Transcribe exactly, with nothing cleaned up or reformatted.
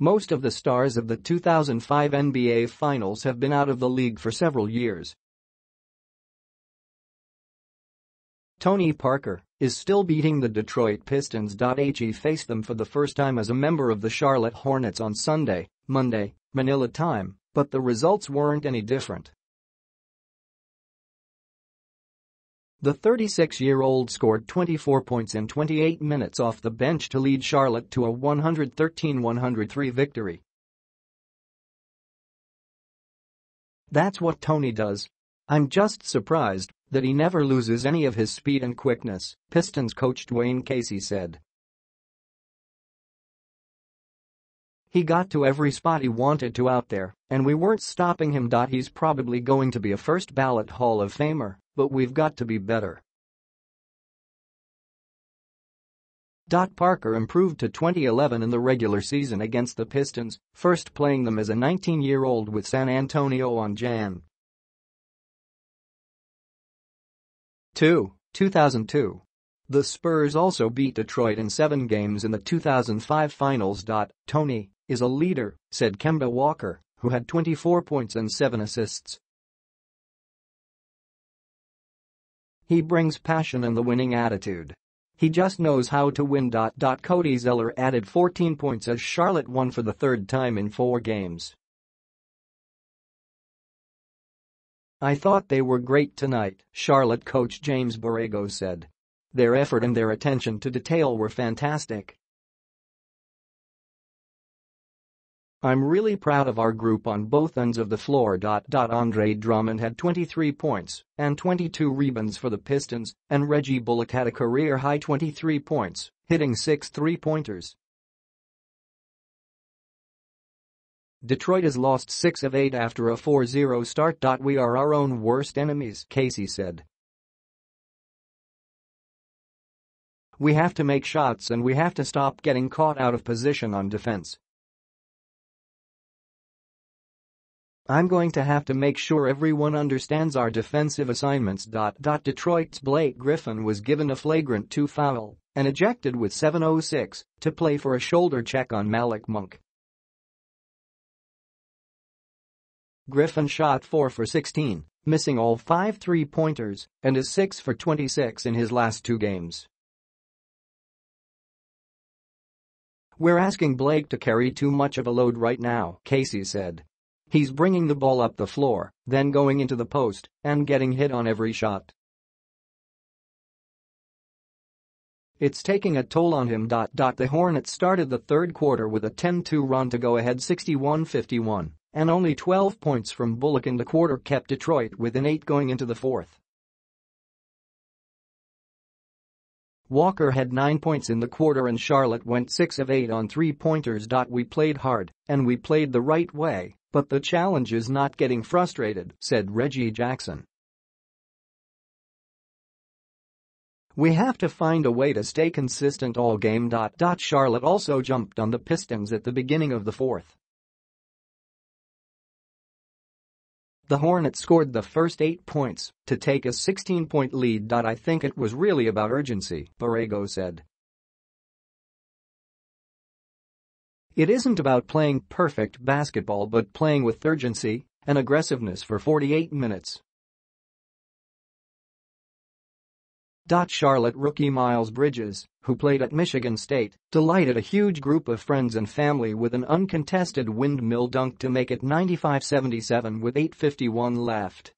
Most of the stars of the two thousand five N B A Finals have been out of the league for several years. Tony Parker is still beating the Detroit Pistons. He faced them for the first time as a member of the Charlotte Hornets on Sunday, Monday, Manila time, but the results weren't any different. The thirty-six-year-old scored twenty-four points in twenty-eight minutes off the bench to lead Charlotte to a one thirteen one oh three victory. "That's what Tony does. I'm just surprised that he never loses any of his speed and quickness," Pistons coach Dwayne Casey said. "He got to every spot he wanted to out there, and we weren't stopping him. He's probably going to be a first-ballot Hall of Famer, but we've got to be better." Parker improved to twenty eleven in the regular season against the Pistons, first playing them as a nineteen-year-old with San Antonio on January second, two thousand two. The Spurs also beat Detroit in seven games in the two thousand five Finals. "Tony is a leader," said Kemba Walker, who had twenty-four points and seven assists. "He brings passion and the winning attitude. He just knows how to win." Cody Zeller added fourteen points as Charlotte won for the third time in four games. "I thought they were great tonight," Charlotte coach James Borrego said. "Their effort and their attention to detail were fantastic. I'm really proud of our group on both ends of the floor." Andre Drummond had twenty-three points and twenty-two rebounds for the Pistons, and Reggie Bullock had a career-high twenty-three points, hitting six three-pointers. "Detroit has lost six of eight after a four zero start. We are our own worst enemies," Casey said. "We have to make shots and we have to stop getting caught out of position on defense. I'm going to have to make sure everyone understands our defensive assignments." Detroit's Blake Griffin was given a flagrant two foul and ejected with seven oh six to play for a shoulder check on Malik Monk. Griffin shot four for sixteen, missing all five three-pointers, and is six for twenty-six in his last two games. "We're asking Blake to carry too much of a load right now," Casey said. "He's bringing the ball up the floor, then going into the post, and getting hit on every shot. It's taking a toll on him." The Hornets started the third quarter with a ten two run to go ahead sixty-one fifty-one. And only twelve points from Bullock in the quarter kept Detroit within eight going into the fourth. Walker had nine points in the quarter and Charlotte went six of eight on three-pointers. "We played hard, and we played the right way, but the challenge is not getting frustrated," said Reggie Jackson. "We have to find a way to stay consistent all game." Charlotte also jumped on the Pistons at the beginning of the fourth. The Hornets scored the first eight points to take a sixteen-point lead. "I think it was really about urgency," Borrego said. "It isn't about playing perfect basketball but playing with urgency and aggressiveness for forty-eight minutes." Charlotte rookie Miles Bridges, who played at Michigan State, delighted a huge group of friends and family with an uncontested windmill dunk to make it ninety-five seventy-seven with eight fifty-one left.